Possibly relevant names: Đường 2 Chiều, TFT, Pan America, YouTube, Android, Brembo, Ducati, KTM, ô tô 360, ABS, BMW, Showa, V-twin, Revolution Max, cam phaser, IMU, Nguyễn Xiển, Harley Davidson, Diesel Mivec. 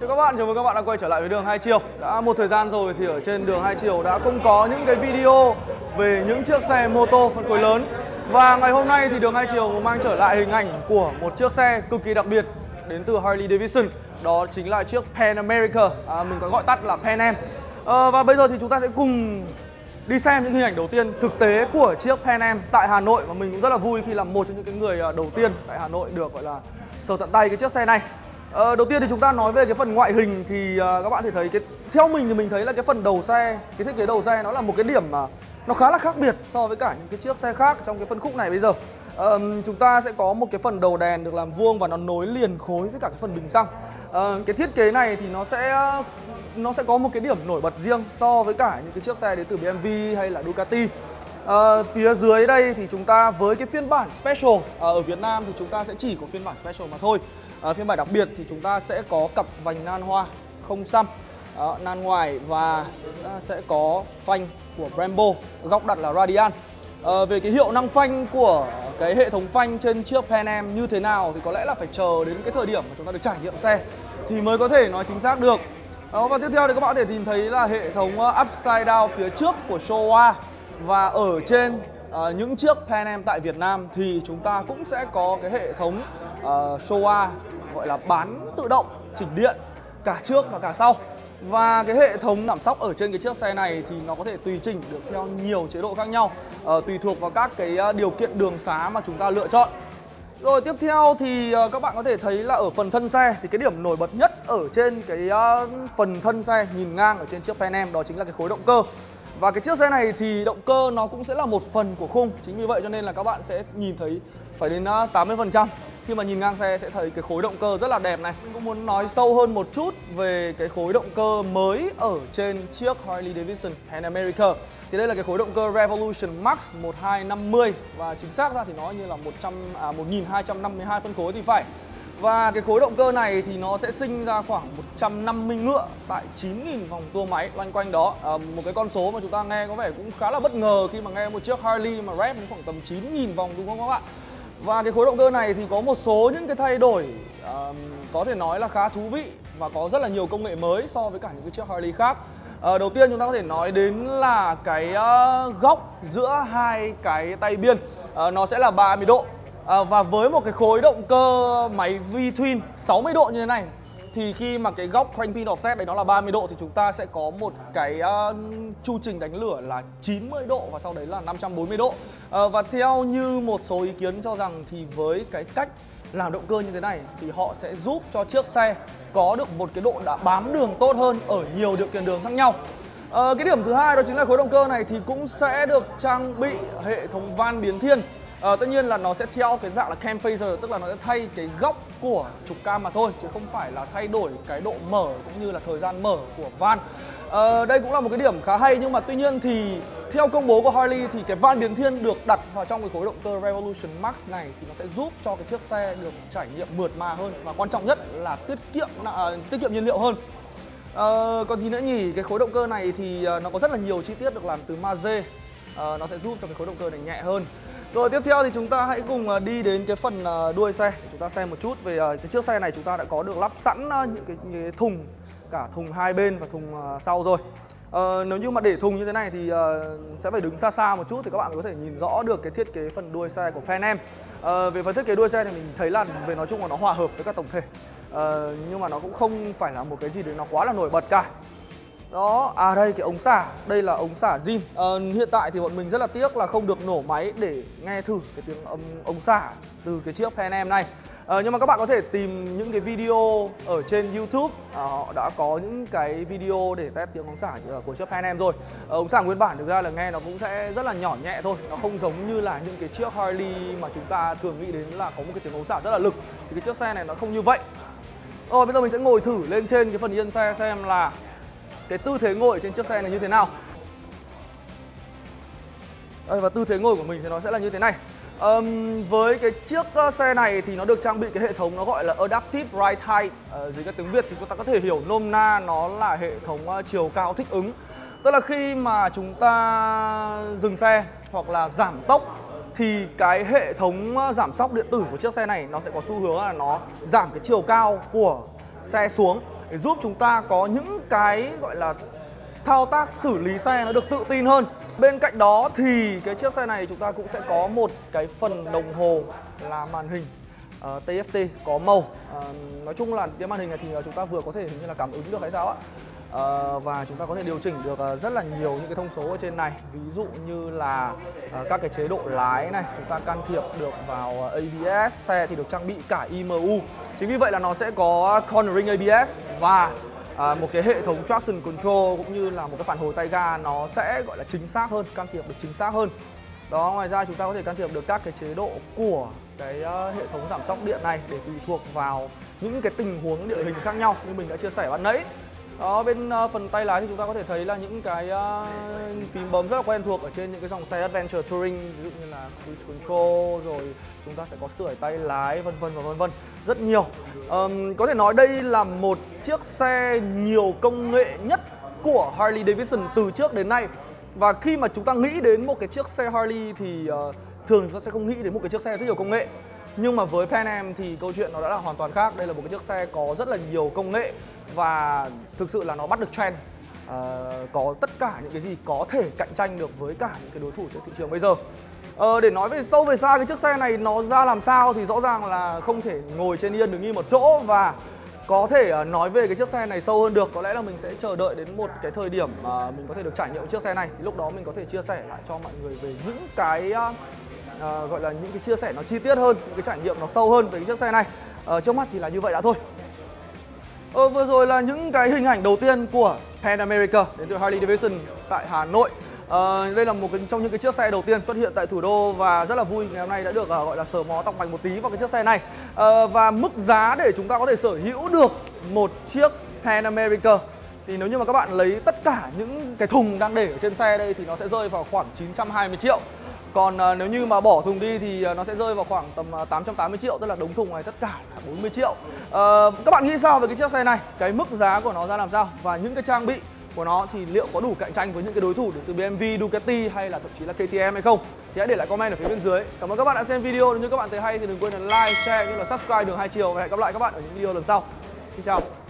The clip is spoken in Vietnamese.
Chào các bạn, chào mừng các bạn đã quay trở lại với Đường 2 Chiều. Đã một thời gian rồi thì ở trên Đường 2 Chiều đã không có những cái video về những chiếc xe mô tô phân khối lớn. Và ngày hôm nay thì Đường 2 Chiều mang trở lại hình ảnh của một chiếc xe cực kỳ đặc biệt đến từ Harley Davidson. Đó chính là chiếc Pan America, mình có gọi tắt là Pan Am. Và bây giờ thì chúng ta sẽ cùng đi xem những hình ảnh đầu tiên thực tế của chiếc Pan Am tại Hà Nội. Và mình cũng rất là vui khi là một trong những cái người đầu tiên tại Hà Nội được gọi là sờ tận tay cái chiếc xe này. Đầu tiên thì chúng ta nói về cái phần ngoại hình thì các bạn thể thấy theo mình thì mình thấy là cái phần đầu xe, cái thiết kế đầu xe nó là một cái điểm mà nó khá là khác biệt so với cả những cái chiếc xe khác trong cái phân khúc này bây giờ. Chúng ta sẽ có một cái phần đầu đèn được làm vuông và nó nối liền khối với cả cái phần bình xăng. Cái thiết kế này thì nó sẽ có một cái điểm nổi bật riêng so với cả những cái chiếc xe đến từ BMW hay là Ducati. Phía dưới đây thì chúng ta với cái phiên bản special, ở Việt Nam thì chúng ta sẽ chỉ có phiên bản special mà thôi. Phiên bản đặc biệt thì chúng ta sẽ có cặp vành nan hoa không xăm, nan ngoài, và sẽ có phanh của Brembo, góc đặt là radial. Về cái hiệu năng phanh của cái hệ thống phanh trên chiếc Pan Am như thế nào thì có lẽ là phải chờ đến cái thời điểm mà chúng ta được trải nghiệm xe thì mới có thể nói chính xác được. Và tiếp theo thì các bạn có thể tìm thấy là hệ thống upside down phía trước của Showa. Và ở trên những chiếc Pan Am tại Việt Nam thì chúng ta cũng sẽ có cái hệ thống Showa gọi là bán tự động, chỉnh điện cả trước và cả sau. Và cái hệ thống giảm xóc ở trên cái chiếc xe này thì nó có thể tùy chỉnh được theo nhiều chế độ khác nhau, tùy thuộc vào các cái điều kiện đường xá mà chúng ta lựa chọn. Rồi tiếp theo thì các bạn có thể thấy là ở phần thân xe thì cái điểm nổi bật nhất ở trên cái phần thân xe nhìn ngang ở trên chiếc Pan Am đó chính là cái khối động cơ. Và cái chiếc xe này thì động cơ nó cũng sẽ là một phần của khung. Chính vì vậy cho nên là các bạn sẽ nhìn thấy phải đến 80% khi mà nhìn ngang xe sẽ thấy cái khối động cơ rất là đẹp này. Mình cũng muốn nói sâu hơn một chút về cái khối động cơ mới ở trên chiếc Harley Davidson Pan America. Thì đây là cái khối động cơ Revolution Max 1250. Và chính xác ra thì nó như là 1252 phân khối thì phải. Và cái khối động cơ này thì nó sẽ sinh ra khoảng 150 ngựa tại 9.000 vòng tua máy loanh quanh đó. Một cái con số mà chúng ta nghe có vẻ cũng khá là bất ngờ khi mà nghe một chiếc Harley mà rev khoảng tầm 9.000 vòng, đúng không các bạn? Và cái khối động cơ này thì có một số những cái thay đổi có thể nói là khá thú vị và có rất là nhiều công nghệ mới so với cả những cái chiếc Harley khác. Đầu tiên chúng ta có thể nói đến là cái góc giữa hai cái tay biên, nó sẽ là 30 độ. Và với một cái khối động cơ máy V-twin 60 độ như thế này thì khi mà cái góc crank pin offset đấy nó là 30 độ thì chúng ta sẽ có một cái chu trình đánh lửa là 90 độ và sau đấy là 540 độ. Và theo như một số ý kiến cho rằng thì với cái cách làm động cơ như thế này thì họ sẽ giúp cho chiếc xe có được một cái độ đã bám đường tốt hơn ở nhiều điều kiện đường khác nhau. Cái điểm thứ hai đó chính là khối động cơ này thì cũng sẽ được trang bị hệ thống van biến thiên. Tất nhiên là nó sẽ theo cái dạng là cam phaser, tức là nó sẽ thay cái góc của trục cam mà thôi, chứ không phải là thay đổi cái độ mở cũng như là thời gian mở của van. Đây cũng là một cái điểm khá hay, nhưng mà tuy nhiên thì theo công bố của Harley thì cái van biến thiên được đặt vào trong cái khối động cơ Revolution Max này thì nó sẽ giúp cho cái chiếc xe được trải nghiệm mượt mà hơn và quan trọng nhất là tiết kiệm nhiên liệu hơn. Còn gì nữa nhỉ? Cái khối động cơ này thì nó có rất là nhiều chi tiết được làm từ magie, nó sẽ giúp cho cái khối động cơ này nhẹ hơn. Rồi tiếp theo thì chúng ta hãy cùng đi đến cái phần đuôi xe. Chúng ta xem một chút về cái chiếc xe này, chúng ta đã có được lắp sẵn những cái thùng, cả thùng hai bên và thùng sau rồi. Nếu như mà để thùng như thế này thì sẽ phải đứng xa xa một chút thì các bạn có thể nhìn rõ được cái thiết kế phần đuôi xe của Pan Am. Về phần thiết kế đuôi xe thì mình thấy là về nói chung là nó hòa hợp với các tổng thể, nhưng mà nó cũng không phải là một cái gì đấy nó quá là nổi bật cả. Đó, đây cái ống xả, đây là ống xả zin. Hiện tại thì bọn mình rất là tiếc là không được nổ máy để nghe thử cái tiếng âm ống xả từ cái chiếc Pan Am này. Nhưng mà các bạn có thể tìm những cái video ở trên YouTube, họ đã có những cái video để test tiếng ống xả của chiếc Pan Am rồi. Ống xả nguyên bản thực ra là nghe nó cũng sẽ rất là nhỏ nhẹ thôi, nó không giống như là những cái chiếc Harley mà chúng ta thường nghĩ đến là có một cái tiếng ống xả rất là lực. Thì cái chiếc xe này nó không như vậy. Rồi bây giờ mình sẽ ngồi thử lên trên cái phần yên xe xem là cái tư thế ngồi trên chiếc xe này như thế nào. Và tư thế ngồi của mình thì nó sẽ là như thế này. Với cái chiếc xe này thì nó được trang bị cái hệ thống nó gọi là Adaptive Ride Height. Dưới các tiếng Việt thì chúng ta có thể hiểu nôm na nó là hệ thống chiều cao thích ứng. Tức là khi mà chúng ta dừng xe hoặc là giảm tốc thì cái hệ thống giảm xóc điện tử của chiếc xe này nó sẽ có xu hướng là nó giảm cái chiều cao của xe xuống. để giúp chúng ta có những cái gọi là thao tác xử lý xe nó được tự tin hơn. Bên cạnh đó thì cái chiếc xe này chúng ta cũng sẽ có một cái phần đồng hồ là màn hình TFT có màu. Nói chung là cái màn hình này thì chúng ta vừa có thể hình như là cảm ứng được hay sao ạ. Và chúng ta có thể điều chỉnh được rất là nhiều những cái thông số ở trên này. Ví dụ như là các cái chế độ lái này, chúng ta can thiệp được vào ABS, xe thì được trang bị cả IMU. Chính vì vậy là nó sẽ có cornering ABS và một cái hệ thống traction control cũng như là một cái phản hồi tay ga nó sẽ gọi là chính xác hơn, can thiệp được chính xác hơn. Đó, ngoài ra chúng ta có thể can thiệp được các cái chế độ của cái hệ thống giảm xóc điện này để tùy thuộc vào những cái tình huống địa hình khác nhau như mình đã chia sẻ ban nãy. Đó, bên phần tay lái thì chúng ta có thể thấy là những cái phím bấm rất là quen thuộc ở trên những cái dòng xe Adventure Touring, ví dụ như là Cruise Control, rồi chúng ta sẽ có sưởi tay lái vân vân và vân vân, rất nhiều. Có thể nói đây là một chiếc xe nhiều công nghệ nhất của Harley Davidson từ trước đến nay. Và khi mà chúng ta nghĩ đến một cái chiếc xe Harley thì thường chúng ta sẽ không nghĩ đến một cái chiếc xe rất nhiều công nghệ. Nhưng mà với Pan Am thì câu chuyện nó đã là hoàn toàn khác. Đây là một cái chiếc xe có rất là nhiều công nghệ và thực sự là nó bắt được trend, có tất cả những cái gì có thể cạnh tranh được với cả những cái đối thủ trên thị trường bây giờ. Để nói về sâu về xa cái chiếc xe này nó ra làm sao thì rõ ràng là không thể ngồi trên yên đứng yên một chỗ và có thể nói về cái chiếc xe này sâu hơn được. Có lẽ là mình sẽ chờ đợi đến một cái thời điểm mà mình có thể được trải nghiệm chiếc xe này, thì lúc đó mình có thể chia sẻ lại cho mọi người về những cái gọi là những cái chia sẻ nó chi tiết hơn, những cái trải nghiệm nó sâu hơn về cái chiếc xe này. Trước mắt thì là như vậy đã thôi. Vừa rồi là những cái hình ảnh đầu tiên của Pan America đến từ Harley Davidson tại Hà Nội. Đây là một trong những cái chiếc xe đầu tiên xuất hiện tại thủ đô và rất là vui ngày hôm nay đã được gọi là sờ mó tọc mạch một tí vào cái chiếc xe này. Và mức giá để chúng ta có thể sở hữu được một chiếc Pan America thì nếu như mà các bạn lấy tất cả những cái thùng đang để ở trên xe đây thì nó sẽ rơi vào khoảng 920 triệu. Còn nếu như mà bỏ thùng đi thì nó sẽ rơi vào khoảng tầm 880 triệu, tức là đống thùng này tất cả là 40 triệu. Các bạn nghĩ sao về cái chiếc xe này? Cái mức giá của nó ra làm sao? Và những cái trang bị của nó thì liệu có đủ cạnh tranh với những cái đối thủ đến từ BMW, Ducati hay là thậm chí là KTM hay không? Thì hãy để lại comment ở phía bên dưới. Cảm ơn các bạn đã xem video. Nếu như các bạn thấy hay thì đừng quên là like, share, như là subscribe Đường 2 Chiều. Và hẹn gặp lại các bạn ở những video lần sau. Xin chào.